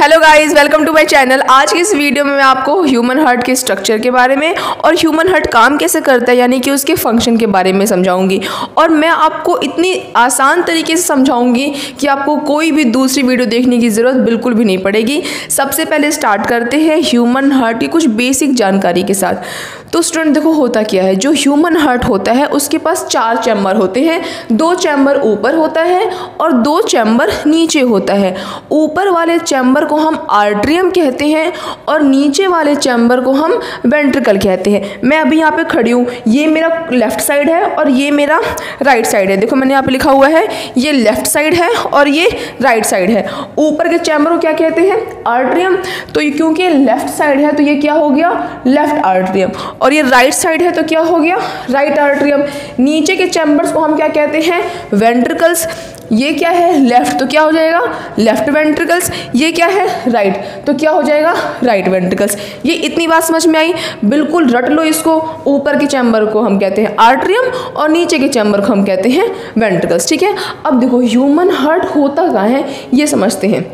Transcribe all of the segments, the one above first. Hello guys, welcome to my channel. आज की इस वीडियो में मैं आपको ह्यूमन हार्ट के स्ट्रक्चर के बारे में और ह्यूमन हार्ट काम कैसे करता है यानी कि उसके फंक्शन के बारे में समझाऊंगी। और मैं आपको इतनी आसान तरीके से समझाऊंगी कि आपको कोई भी दूसरी वीडियो देखने की ज़रूरत बिल्कुल भी नहीं पड़ेगी। सबसे पहले स्टार्ट करते हैं ह्यूमन हार्ट की कुछ बेसिक जानकारी के साथ। तो स्टूडेंट देखो होता क्या है, जो ह्यूमन हार्ट होता है उसके पास 4 चैम्बर होते हैं। 2 चैम्बर ऊपर होता है और 2 चैम्बर नीचे होता है। ऊपर वाले चैम्बर को हम आर्ट्रियम कहते हैं और नीचे वाले चैम्बर को हम वेंट्रिकल कहते हैं। मैं अभी यहाँ पे खड़ी हूँ, ये मेरा लेफ़्ट साइड है और ये मेरा राइट साइड है। देखो मैंने यहाँ पे लिखा हुआ है, ये लेफ़्ट साइड है और ये राइट साइड है। ऊपर के चैम्बर को क्या कहते हैं? आर्ट्रियम। तो क्योंकि लेफ़्ट साइड है तो ये क्या हो गया? Left atrium. और ये राइट साइड है तो क्या हो गया? Right atrium. नीचे के चैम्बर्स को हम क्या कहते हैं? वेंट्रिकल्स। ये क्या है? लेफ़्ट। तो क्या हो जाएगा? Left ventricles. ये क्या है? राइट। तो क्या हो जाएगा? Right ventricles. ये इतनी बात समझ में आई? बिल्कुल रट लो इसको। ऊपर के चैम्बर को हम कहते हैं आर्ट्रियम और नीचे के चैम्बर को हम कहते हैं वेंट्रिकल्स। ठीक है, अब देखो ह्यूमन हार्ट होता कहाँ है ये समझते हैं।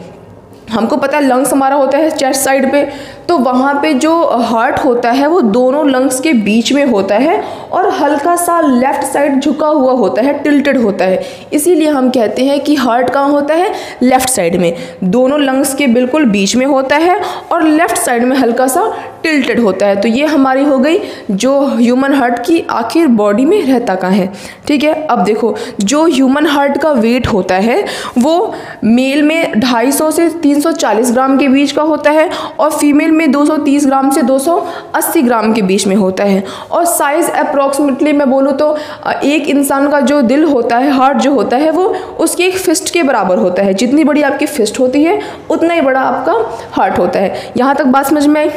हमको पता है लंग्स हमारा होता है चेस्ट साइड पे, तो वहाँ पे जो हार्ट होता है वो दोनों लंग्स के बीच में होता है और हल्का सा लेफ़्ट साइड झुका हुआ होता है, टिल्टेड होता है। इसीलिए हम कहते हैं कि हार्ट कहाँ होता है? लेफ़्ट साइड में, दोनों लंग्स के बिल्कुल बीच में होता है और लेफ़्ट साइड में हल्का सा टिल्टेड होता है। तो ये हमारी हो गई जो ह्यूमन हार्ट की आखिर बॉडी में रहता कहाँ है। ठीक है, अब देखो जो ह्यूमन हार्ट का वेट होता है वो मेल में 250 से 340 ग्राम के बीच का होता है और फीमेल में 230 ग्राम से 280 ग्राम के बीच में होता है। और साइज़ अप्रॉक्सीमेटली मैं बोलूँ तो एक इंसान का जो दिल होता है, हार्ट जो होता है वो उसकी एक फिस्ट के बराबर होता है। जितनी बड़ी आपकी फिस्ट होती है उतना ही बड़ा आपका हार्ट होता है। यहाँ तक बात समझ में आई?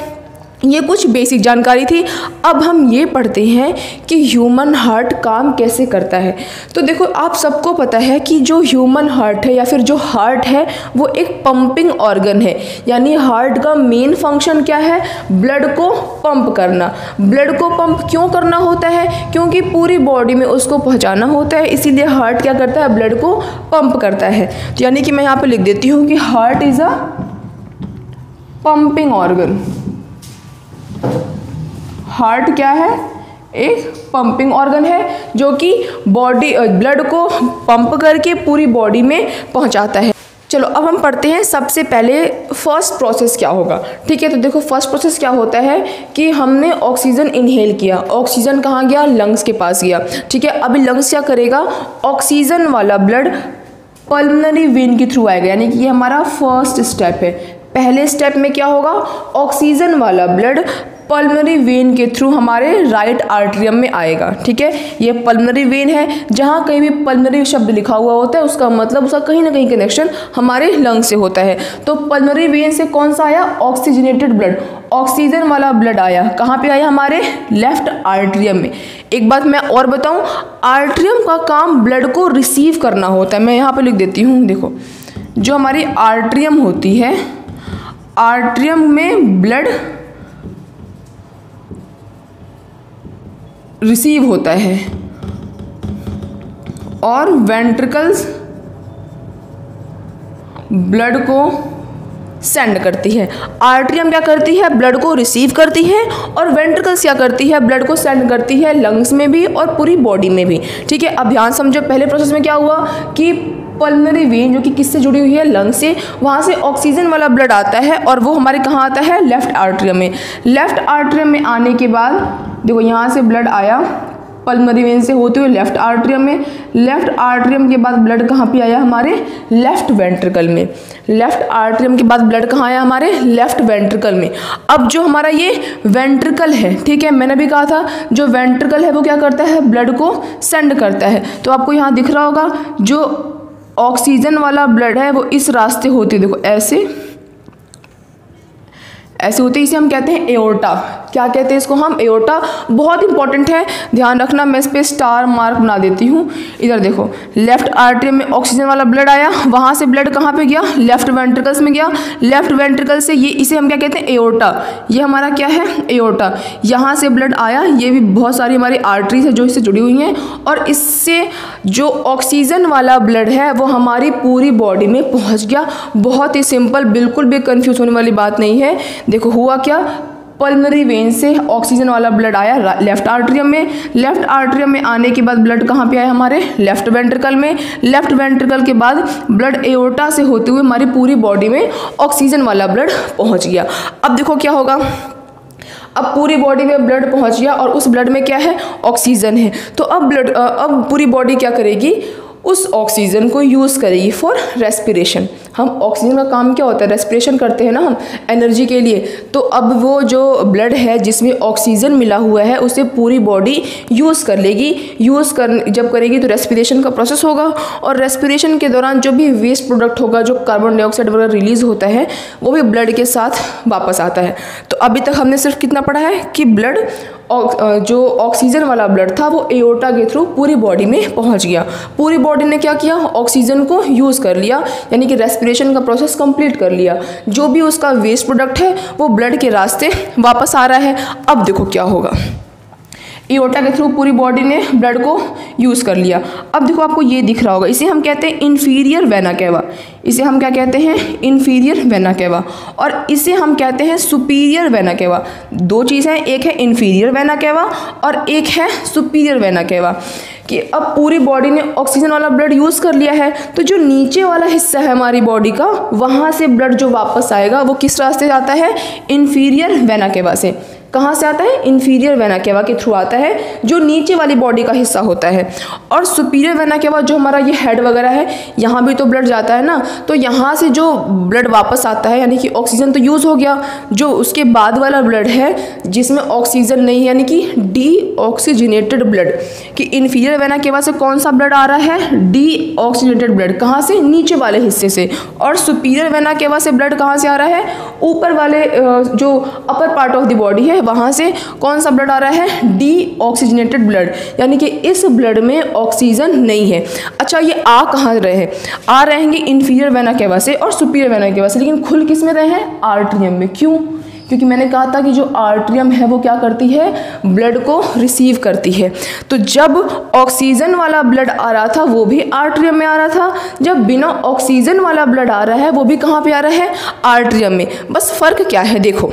ये कुछ बेसिक जानकारी थी। अब हम ये पढ़ते हैं कि ह्यूमन हार्ट काम कैसे करता है। तो देखो आप सबको पता है कि जो ह्यूमन हार्ट है या फिर जो हार्ट है वो एक पंपिंग ऑर्गन है। यानी हार्ट का मेन फंक्शन क्या है? ब्लड को पंप करना। ब्लड को पंप क्यों करना होता है? क्योंकि पूरी बॉडी में उसको पहुंचाना होता है, इसीलिए हार्ट क्या करता है? ब्लड को पंप करता है। तो यानी कि मैं यहाँ पर लिख देती हूँ कि heart is a pumping organ. Heart क्या है? एक पंपिंग ऑर्गन है जो कि बॉडी ब्लड को पंप करके पूरी बॉडी में पहुंचाता है। चलो अब हम पढ़ते हैं सबसे पहले फर्स्ट प्रोसेस क्या होगा। ठीक है, तो देखो फर्स्ट प्रोसेस क्या होता है कि हमने ऑक्सीजन इनहेल किया। ऑक्सीजन कहाँ गया? लंग्स के पास गया। ठीक है, अभी लंग्स क्या करेगा? ऑक्सीजन वाला ब्लड पल्मोनरी वेन के थ्रू आएगा। यानी कि ये हमारा फर्स्ट स्टेप है। पहले स्टेप में क्या होगा? ऑक्सीजन वाला ब्लड पल्मोनरी वेन के थ्रू हमारे राइट आर्ट्रियम में आएगा। ठीक है, ये पल्मोनरी वेन है। जहाँ कहीं भी पल्मोनरी शब्द लिखा हुआ होता है उसका मतलब उसका कहीं ना कहीं कनेक्शन हमारे लंग से होता है। तो पल्मोनरी वेन से कौन सा आया? ऑक्सीजनेटेड ब्लड, ऑक्सीजन वाला ब्लड आया। कहाँ पे आया? हमारे लेफ़्ट आर्ट्रियम में। एक बात मैं और बताऊँ, आर्ट्रियम का काम ब्लड को रिसीव करना होता है। मैं यहाँ पर लिख देती हूँ, देखो जो हमारी आर्ट्रियम होती है, आर्ट्रियम में ब्लड रिसीव होता है और वेंट्रिकल्स ब्लड को सेंड करती है। आर्ट्रियम क्या करती है? ब्लड को रिसीव करती है और वेंट्रिकल्स क्या करती है? ब्लड को सेंड करती है, लंग्स में भी और पूरी बॉडी में भी। ठीक है, अब ध्यान समझो पहले प्रोसेस में क्या हुआ कि पल्मोनरी वेन जो कि किससे जुड़ी हुई है? लंग से। वहाँ से ऑक्सीजन वाला ब्लड आता है और वो हमारे कहाँ आता है? लेफ़्ट आर्ट्रियम में। लेफ़्ट आर्ट्रियम में आने के बाद देखो यहाँ से ब्लड आया पल्मोनरी वेन से होते हुए लेफ़्ट आर्ट्रियम में। लेफ़्ट आर्ट्रियम के बाद ब्लड कहाँ पे आया? हमारे लेफ़्ट वेंट्रिकल में। लेफ़्ट आर्ट्रियम के बाद ब्लड कहाँ आया? हमारे लेफ़्ट वेंट्रिकल में। अब जो हमारा ये वेंट्रिकल है, ठीक है, मैंने भी कहा था जो वेंट्रिकल है वो क्या करता है? ब्लड को सेंड करता है। तो आपको यहाँ दिख रहा होगा जो ऑक्सीजन वाला ब्लड है वो इस रास्ते होते, देखो ऐसे ऐसे होते हैं, इसे हम कहते हैं एओर्टा। क्या कहते हैं इसको हम? एओर्टा। बहुत इंपॉर्टेंट है, ध्यान रखना। मैं इस पर स्टार मार्क बना देती हूँ। इधर देखो, लेफ्ट आर्टरी में ऑक्सीजन वाला ब्लड आया, वहाँ से ब्लड कहाँ पे गया? लेफ्ट वेंट्रिकल्स में गया। लेफ्ट वेंट्रिकल से ये, इसे हम क्या कहते हैं? एओर्टा। ये हमारा क्या है? एओर्टा। यहाँ से ब्लड आया, ये भी बहुत सारी हमारी आर्टरीज है जो इससे जुड़ी हुई हैं, और इससे जो ऑक्सीजन वाला ब्लड है वो हमारी पूरी बॉडी में पहुँच गया। बहुत ही सिंपल, बिल्कुल भी कन्फ्यूज होने वाली बात नहीं है। देखो हुआ क्या, पल्मोनरी वेन से ऑक्सीजन वाला ब्लड आया लेफ्ट आर्ट्रियम में। लेफ्ट आर्ट्रियम में आने के बाद ब्लड कहाँ पे आया? हमारे लेफ्ट वेंट्रिकल में। लेफ्ट वेंट्रिकल के बाद ब्लड एओर्टा से होते हुए हमारी पूरी बॉडी में ऑक्सीजन वाला ब्लड पहुँच गया। अब देखो क्या होगा, अब पूरी बॉडी में ब्लड पहुँच गया और उस ब्लड में क्या है? ऑक्सीजन है। तो अब पूरी बॉडी क्या करेगी? उस ऑक्सीजन को यूज़ करेगी फॉर रेस्पिरेशन। हम ऑक्सीजन का काम क्या होता है? रेस्पिरेशन करते हैं ना हम, एनर्जी के लिए। तो अब वो जो ब्लड है जिसमें ऑक्सीजन मिला हुआ है उसे पूरी बॉडी यूज़ कर लेगी। जब करेगी तो रेस्पिरेशन का प्रोसेस होगा, और रेस्पिरेशन के दौरान जो भी वेस्ट प्रोडक्ट होगा, जो कार्बन डाइऑक्साइड वगैरह रिलीज़ होता है, वो भी ब्लड के साथ वापस आता है। तो अभी तक हमने सिर्फ कितना पढ़ा है कि ब्लड, जो ऑक्सीजन वाला ब्लड था वो एओर्टा के थ्रू पूरी बॉडी में पहुंच गया। पूरी बॉडी ने क्या किया? ऑक्सीजन को यूज़ कर लिया, यानी कि रेस्पिरेशन का प्रोसेस कंप्लीट कर लिया। जो भी उसका वेस्ट प्रोडक्ट है वो ब्लड के रास्ते वापस आ रहा है। अब देखो क्या होगा, एओर्टा के थ्रू पूरी बॉडी ने ब्लड को यूज़ कर लिया। अब देखो आपको ये दिख रहा होगा, इसे हम कहते हैं इन्फीरियर वेना कैवा। इसे हम क्या कहते हैं? Inferior vena cava. और इसे हम कहते हैं सुपीरियर वेना कैवा। दो चीज़ हैं, एक है इन्फीरियर वेना कैवा और एक है सुपीरियर वेना कैवा। कि अब पूरी बॉडी ने ऑक्सीजन वाला ब्लड यूज़ कर लिया है, तो जो नीचे वाला हिस्सा है हमारी बॉडी का, वहाँ से ब्लड जो वापस आएगा वो किस रास्ते आता है? इन्फीरियर वेना कैवा से। कहाँ से आता है? इन्फीरियर वेना कैवा के थ्रू आता है, जो नीचे वाली बॉडी का हिस्सा होता है। और सुपीरियर वेना कैवा, जो हमारा ये हेड वगैरह है, यहाँ भी तो ब्लड जाता है ना, तो यहाँ से जो ब्लड वापस आता है, यानी कि ऑक्सीजन तो यूज़ हो गया, जो उसके बाद वाला ब्लड है जिसमें ऑक्सीजन नहीं है, यानी कि डीऑक्सीजनेटेड ब्लड। कि इन्फीरियर वेना कैवा से कौन सा ब्लड आ रहा है? Deoxygenated blood. कहाँ से? नीचे वाले हिस्से से। और सुपीरियर वेना कैवा से ब्लड कहाँ से आ रहा है? ऊपर वाले, जो upper part of the body है, वहाँ से कौन सा ब्लड आ रहा है? डीऑक्सीजनेटेड ब्लड, यानी कि इस ब्लड में ऑक्सीजन नहीं है। अच्छा, ये आ कहाँ रहे हैं? आ रहे हैं इन्फीरियर वेना कैवा से और सुपीरियर वेना कैवा से, लेकिन खुल किस में रहे हैं? आर्ट्रियम में। क्यों? क्योंकि मैंने कहा था कि जो आर्ट्रियम है वो क्या करती है? ब्लड को रिसीव करती है। तो जब ऑक्सीजन वाला ब्लड आ रहा था वो भी आर्ट्रियम में आ रहा था, जब बिना ऑक्सीजन वाला ब्लड आ रहा है वो भी कहाँ पे आ रहा है? आर्ट्रियम में। बस फ़र्क क्या है? देखो,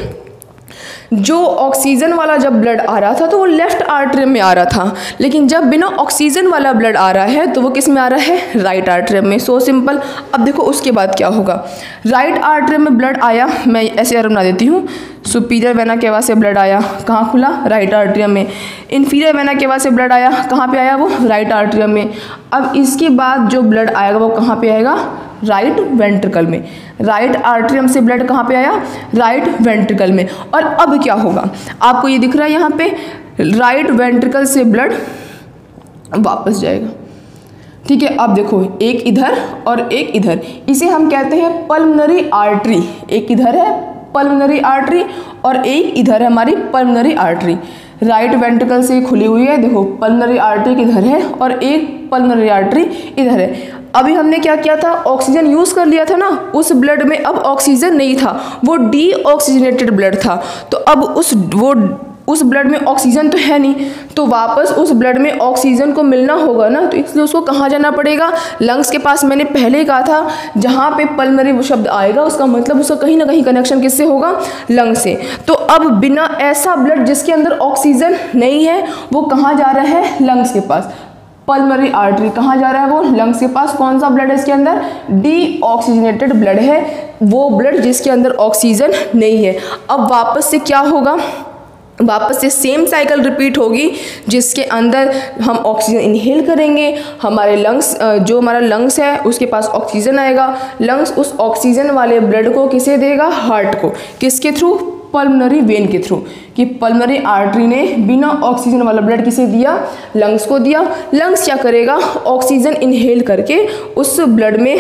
जो ऑक्सीजन वाला जब ब्लड आ रहा था तो वो लेफ्ट आर्ट्रियम में आ रहा था, लेकिन जब बिना ऑक्सीजन वाला ब्लड आ रहा है तो वो किस में आ रहा है? राइट आर्ट्रियम में। So simple. अब देखो उसके बाद क्या होगा, राइट आर्ट्रियम में ब्लड आया, मैं ऐसे एरो बना देती हूँ, सुपीरियर वेना कैवा से ब्लड आया, कहाँ खुला? राइट आर्ट्रियम में। इन्फीरियर वेना कैवा से ब्लड आया, कहाँ पे आया? वो राइट आर्ट्रियम में। अब इसके बाद जो ब्लड आएगा वो कहाँ पे आएगा? राइट वेंट्रिकल में। राइट आर्ट्रियम से ब्लड कहाँ पे आया? राइट वेंट्रिकल में। और अब क्या होगा, आपको ये दिख रहा है यहाँ पे, राइट वेंट्रिकल से ब्लड वापस जाएगा, ठीक है। अब देखो, एक इधर और एक इधर, इसे हम कहते हैं पल्मोनरी आर्टरी। एक इधर है पल्मोनरी आर्टरी और एक इधर है हमारी पल्मोनरी आर्टरी। राइट वेंट्रिकल से खुली हुई है, देखो पल्मोनरी आर्टरी किधर है और एक पल्मोनरी आर्टरी इधर है। अभी हमने क्या किया था? ऑक्सीजन यूज़ कर लिया था ना, उस ब्लड में अब ऑक्सीजन नहीं था, वो डीऑक्सीजनेटेड ब्लड था। तो अब उस ब्लड में ऑक्सीजन तो है नहीं, तो वापस उस ब्लड में ऑक्सीजन को मिलना होगा ना, तो इसलिए उसको कहाँ जाना पड़ेगा? लंग्स के पास। मैंने पहले कहा था जहाँ पे पल्मोनरी शब्द आएगा उसका मतलब उसका कहीं ना कहीं कनेक्शन किससे होगा? लंग से। तो अब बिना ऐसा ब्लड जिसके अंदर ऑक्सीजन नहीं है वो कहाँ जा रहा है? लंग्स के पास। पल्मोनरी आर्टरी कहाँ जा रहा है? वो लंग्स के पास। कौन सा ब्लड है इसके अंदर? डीऑक्सीजनेटेड ब्लड है, वो ब्लड जिसके अंदर ऑक्सीजन नहीं है। अब वापस से क्या होगा? वापस से सेम साइकिल रिपीट होगी, जिसके अंदर हम ऑक्सीजन इनहेल करेंगे, हमारे लंग्स, जो हमारा लंग्स है उसके पास ऑक्सीजन आएगा, लंग्स उस ऑक्सीजन वाले ब्लड को किसे देगा? हार्ट को। किसके थ्रू? पल्मोनरी वेन के थ्रू। कि पल्मोनरी आर्टरी ने बिना ऑक्सीजन वाला ब्लड किसे दिया? लंग्स को दिया। लंग्स क्या करेगा? ऑक्सीजन इनहेल करके उस ब्लड में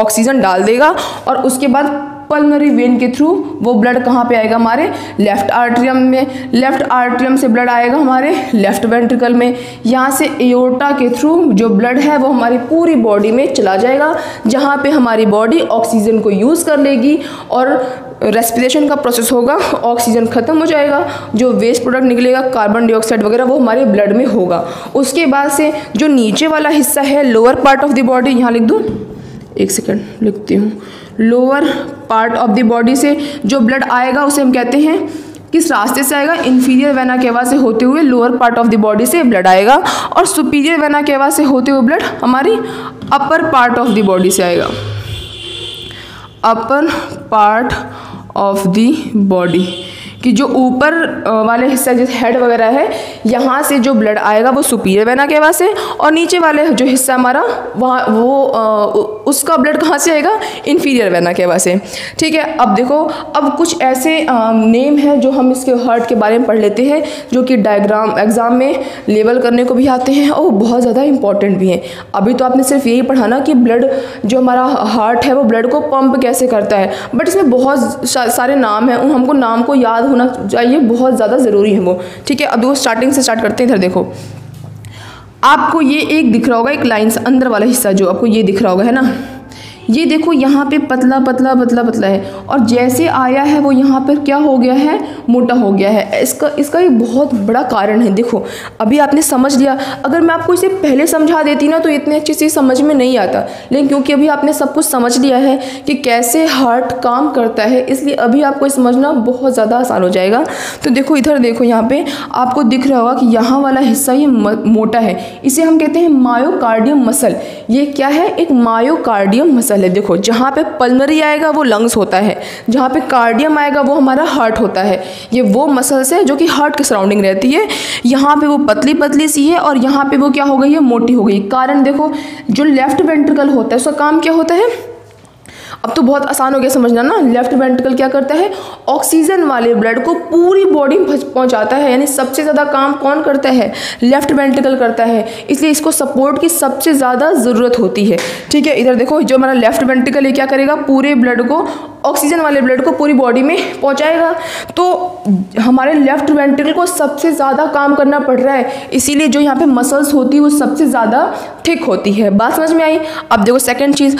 ऑक्सीजन डाल देगा, और उसके बाद पल्मोनरी वेन के थ्रू वो ब्लड कहाँ पे आएगा हमारे लेफ्ट आर्ट्रियम में, लेफ्ट आर्ट्रियम से ब्लड आएगा हमारे लेफ्ट वेंट्रिकल में, यहाँ से एओर्टा के थ्रू जो ब्लड है वो हमारी पूरी बॉडी में चला जाएगा, जहाँ पे हमारी बॉडी ऑक्सीजन को यूज़ कर लेगी और रेस्पिरेशन का प्रोसेस होगा, ऑक्सीजन ख़त्म हो जाएगा, जो वेस्ट प्रोडक्ट निकलेगा कार्बन डाइऑक्साइड वगैरह वो हमारे ब्लड में होगा। उसके बाद से जो नीचे वाला हिस्सा है lower part of the body, यहाँ लिख दूँ, एक सेकेंड लिखती हूँ, lower part of the body से जो ब्लड आएगा उसे हम कहते हैं किस रास्ते से आएगा, इन्फीरियर वेना केवा से होते हुए lower part of the body से ब्लड आएगा और सुपीरियर वेना केवा से होते हुए ब्लड हमारी upper part of the body से आएगा, upper part of the body कि जो ऊपर वाले हिस्सा जैसे हेड वगैरह है यहाँ से जो ब्लड आएगा वो सुपीरियर वेना केवा से, और नीचे वाले जो हिस्सा हमारा वहाँ वो उसका ब्लड कहाँ से आएगा इन्फीरियर वेना केवा से। ठीक है, अब देखो अब कुछ ऐसे नेम हैं जो हम इसके हार्ट के बारे में पढ़ लेते हैं जो कि डायग्राम एग्ज़ाम में लेवल करने को भी आते हैं और बहुत ज़्यादा इंपॉर्टेंट भी हैं। अभी तो आपने सिर्फ यही पढ़ाना कि ब्लड जो हमारा हार्ट है वो ब्लड को पंप कैसे करता है, बट इसमें बहुत सारे नाम हैं, उन हमको नाम को याद होना चाहिए, बहुत ज़्यादा ज़रूरी है वो। ठीक है, अब वो स्टार्टिंग से स्टार्ट करते हैं। इधर देखो आपको ये एक दिख रहा होगा, एक लाइन से अंदर वाला हिस्सा जो आपको ये दिख रहा होगा है ना, ये देखो यहाँ पे पतला पतला पतला पतला है और जैसे आया है वो यहाँ पर क्या हो गया है मोटा हो गया है। इसका एक बहुत बड़ा कारण है। देखो अभी आपने समझ लिया, अगर मैं आपको इसे पहले समझा देती ना तो इतने अच्छे से समझ में नहीं आता, लेकिन क्योंकि अभी आपने सब कुछ समझ लिया है कि कैसे हार्ट काम करता है, इसलिए अभी आपको समझना बहुत ज़्यादा आसान हो जाएगा। तो देखो इधर देखो यहाँ पर आपको दिख रहा होगा कि यहाँ वाला हिस्सा ये मोटा है, इसे हम कहते हैं मायोकार्डियम मसल। ये क्या है, एक मायोकार्डियम मसल। देखो जहाँ पे पल्मोनरी आएगा वो लंग्स होता है, जहाँ पे कार्डियम आएगा वो हमारा हार्ट होता है। ये वो मसल्स है जो कि हार्ट के सराउंडिंग रहती है। यहाँ पे वो पतली पतली सी है और यहाँ पे वो क्या हो गई है मोटी हो गई। कारण देखो जो लेफ्ट वेंट्रिकल होता है उसका काम क्या होता है, अब तो बहुत आसान हो गया समझना ना। लेफ्ट वेंट्रिकल क्या करता है, ऑक्सीजन वाले ब्लड को पूरी बॉडी में पहुंचाता है, यानी सबसे ज़्यादा काम कौन करता है लेफ्ट वेंट्रिकल करता है, इसलिए इसको सपोर्ट की सबसे ज़्यादा ज़रूरत होती है। ठीक है, इधर देखो जो हमारा लेफ्ट वेंट्रिकल ये क्या करेगा, पूरे ब्लड को ऑक्सीजन वाले ब्लड को पूरी बॉडी में पहुंचाएगा। तो हमारे लेफ्ट वेंट्रिकल को सबसे ज़्यादा काम करना पड़ रहा है, इसीलिए जो यहाँ पे मसल्स होती है वो सबसे ज़्यादा ठीक होती है। बात समझ में आई। अब देखो सेकंड चीज़,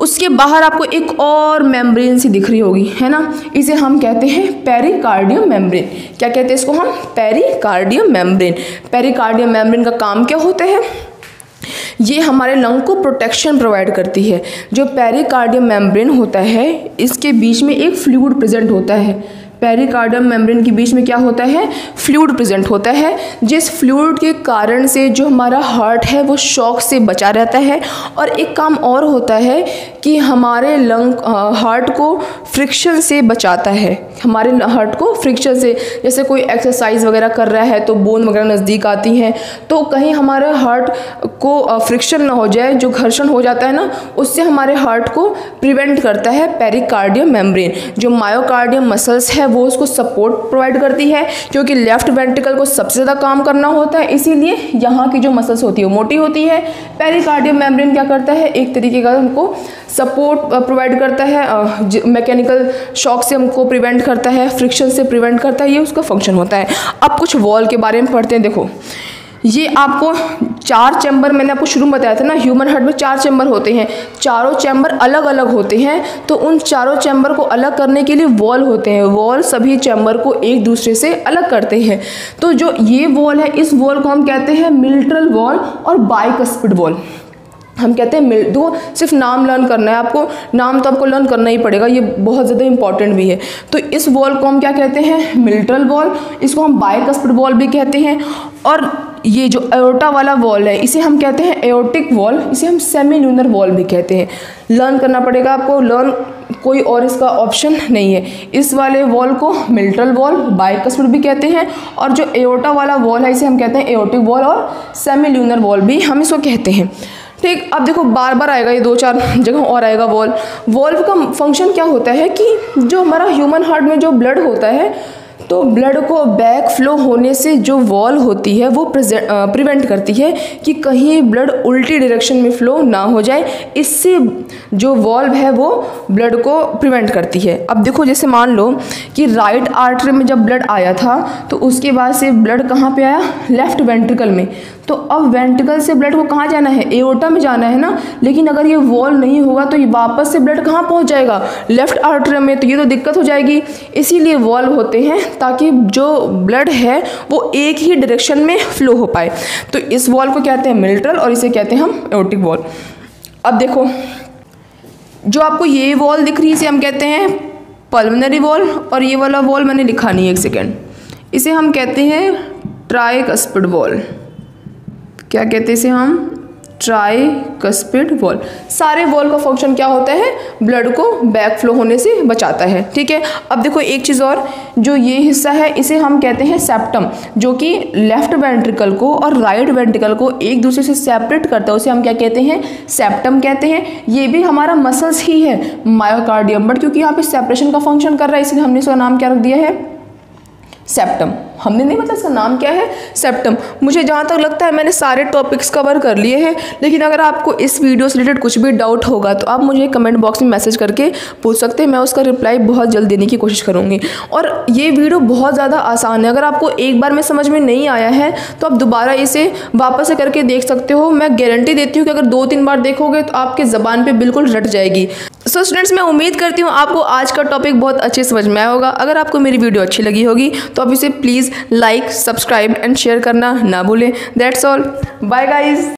उसके बाहर आपको एक और मेम्ब्रेन सी दिख रही होगी है ना, इसे हम कहते हैं पेरिकार्डियम मेम्ब्रेन। क्या कहते हैं इसको हम, पेरिकार्डियम मेम्ब्रेन। पेरिकार्डियम मेम्ब्रेन का काम क्या होता है, ये हमारे लंग को प्रोटेक्शन प्रोवाइड करती है। जो पेरिकार्डियम मेम्ब्रेन होता है इसके बीच में एक फ्लूइड प्रेजेंट होता है। पेरिकार्डियम मेम्ब्रेन के बीच में क्या होता है, फ्लूइड प्रेजेंट होता है, जिस फ्लूइड के कारण से जो हमारा हार्ट है वो शॉक से बचा रहता है। और एक काम और होता है कि हमारे लंग हार्ट को फ्रिक्शन से बचाता है। हमारे हार्ट को फ्रिक्शन से, जैसे कोई एक्सरसाइज वगैरह कर रहा है तो बोन वगैरह नज़दीक आती हैं, तो कहीं हमारे हार्ट को फ्रिक्शन ना हो जाए, जो घर्षण हो जाता है ना, उससे हमारे हार्ट को प्रिवेंट करता है पेरिकार्डियम मेम्ब्रेन। जो मायोकार्डियम मसल्स है वो उसको सपोर्ट प्रोवाइड करती है, क्योंकि लेफ्ट वेंट्रिकल को सबसे ज़्यादा काम करना होता है, इसीलिए यहाँ की जो मसल्स होती है मोटी होती है। पेरिकार्डियम मेम्ब्रेन क्या करता है, एक तरीके का हमको सपोर्ट प्रोवाइड करता है, मैकेनिकल शॉक से हमको प्रिवेंट करता है, फ्रिक्शन से प्रिवेंट करता है, ये उसका फंक्शन होता है। अब कुछ वॉल के बारे में पढ़ते हैं। देखो ये आपको चार चैम्बर, मैंने आपको शुरू में बताया था ना ह्यूमन हार्ट में चार चैम्बर होते हैं, चारों चैम्बर अलग अलग होते हैं, तो उन चारों चैम्बर को अलग करने के लिए वॉल होते हैं। वॉल सभी चैम्बर को एक दूसरे से अलग करते हैं। तो जो ये वॉल है, इस वॉल को हम कहते हैं मिलिट्रल वॉल और बाइकस्पिड वॉल हम कहते हैं। देखो सिर्फ नाम लर्न करना है आपको, नाम तो आपको लर्न करना ही पड़ेगा, ये बहुत ज़्यादा इंपॉर्टेंट भी है। तो इस वॉल को हम क्या कहते हैं, मिलिट्रल वॉल, इसको हम बाइकस्पिड वॉल भी कहते हैं। और ये जो एओर्टा वाला वॉल है इसे हम कहते हैं एओर्टिक वॉल, इसे हम सेमिलूनर वॉल भी कहते हैं। लर्न करना पड़ेगा आपको, लर्न कोई और इसका ऑप्शन नहीं है। इस वाले वॉल को मिलिट्रल वॉल, बाइकस्पिड भी कहते हैं, और जो एओर्टा वाला वॉल है इसे हम कहते हैं एओर्टिक वॉल और सेमिलूनर वॉल भी हम इसको कहते हैं। ठीक, अब देखो बार बार आएगा, ये दो चार जगह और आएगा वॉल्व। वॉल्व का फंक्शन क्या होता है कि जो हमारा ह्यूमन हार्ट में जो ब्लड होता है तो ब्लड को बैक फ्लो होने से जो वॉल होती है वो प्रिवेंट करती है कि कहीं ब्लड उल्टी डायरेक्शन में फ्लो ना हो जाए। इससे जो वॉल्व है वो ब्लड को प्रिवेंट करती है। अब देखो, जैसे मान लो कि राइट आर्टरी में जब ब्लड आया था तो उसके बाद से ब्लड कहाँ पे आया, लेफ्ट वेंट्रिकल में। तो अब वेंट्रिकल से ब्लड को कहाँ जाना है, एओर्टा में जाना है ना। लेकिन अगर ये वॉल्व नहीं होगा तो ये वापस से ब्लड कहाँ पहुँच जाएगा, लेफ्ट आर्टरी में, तो ये तो दिक्कत हो जाएगी। इसीलिए वॉल्व होते हैं ताकि जो ब्लड है वो एक ही डायरेक्शन में फ्लो हो पाए। तो इस वॉल्व को कहते हैं मिल्ट्रल और इसे कहते हैं हम एओर्टिक वॉल्व। अब देखो, जो आपको ये वॉल्व दिख रही है इसे हम कहते हैं पल्मोनरी वॉल्व, और ये वाला वॉल्व मैंने लिखा नहीं है, एक सेकेंड, इसे हम कहते हैं ट्राइकस्पिड वॉल्व। क्या कहते हैं इसे हम, ट्राइकस्पिड वॉल्व। सारे वॉल्व का फंक्शन क्या होता है, ब्लड को बैक फ्लो होने से बचाता है, ठीक है। अब देखो एक चीज़ और, जो ये हिस्सा है इसे हम कहते हैं सेप्टम, जो कि लेफ्ट वेंट्रिकल को और राइट वेंट्रिकल को एक दूसरे से सेपरेट करता है, उसे हम क्या कहते हैं, सेप्टम कहते हैं। ये भी हमारा मसल्स ही है मायोकार्डियम, बट क्योंकि यहाँ पे सेपरेशन का फंक्शन कर रहा है इसलिए हमने इसका नाम क्या रख दिया है, सेप्टम। हमने नहीं, मतलब इसका नाम क्या है, सेप्टम। मुझे जहाँ तक लगता है मैंने सारे टॉपिक्स कवर कर लिए हैं, लेकिन अगर आपको इस वीडियो से रिलेटेड कुछ भी डाउट होगा तो आप मुझे कमेंट बॉक्स में मैसेज करके पूछ सकते हैं, मैं उसका रिप्लाई बहुत जल्द देने की कोशिश करूँगी। और ये वीडियो बहुत ज़्यादा आसान है, अगर आपको एक बार में समझ में नहीं आया है तो आप दोबारा इसे वापस से करके देख सकते हो। मैं गारंटी देती हूँ कि अगर 2-3 बार देखोगे तो आपके ज़बान पर बिल्कुल रट जाएगी। सो स्टूडेंट्स, मैं उम्मीद करती हूँ आपको आज का टॉपिक बहुत अच्छे समझ में आया होगा। अगर आपको मेरी वीडियो अच्छी लगी होगी तो आप इसे please like, subscribe and share करना ना भूलें। That's all, bye guys.